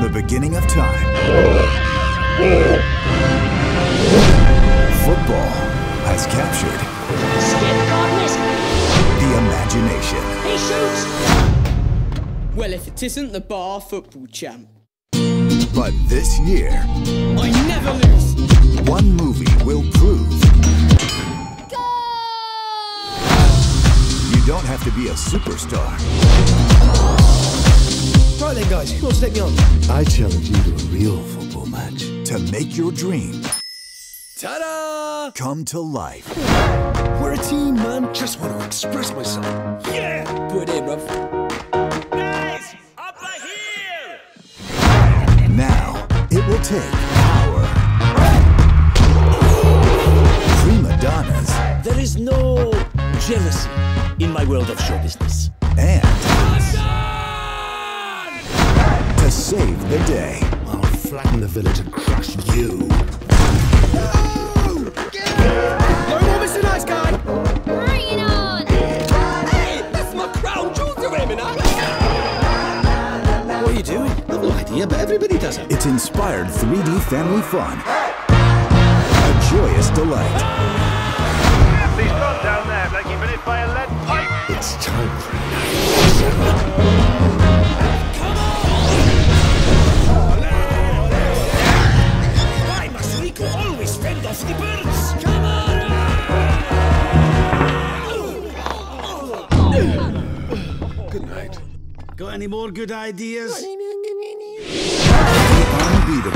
from the beginning of time. Football has captured the imagination. He shoots! Well, if it isn't the bar football champ. But this year, I never lose. One movie will prove you don't have to be a superstar. Right then, guys, who wants to take me on? I challenge you to a real football match to make your dream ta-da! Come to life. We're a team, man. Just want to express myself. Yeah, put it, bruv. It will take power, prima donnas. There is no jealousy in my world of show business. And to save the day, I'll flatten the village and crush you. No! Get out! Don't want Mr. Nice Guy. Bring it on! Hey, that's my crown jewels you're aiming at. What are you doing? I've no idea, but everybody does it. It's inspired 3D family fun. A joyous delight. Please drop down there, like you've been hit by a lead pipe. It's time for night. Come on! Why must we always fend off the birds? Come on! Good night. Got any more good ideas? Unbeatable.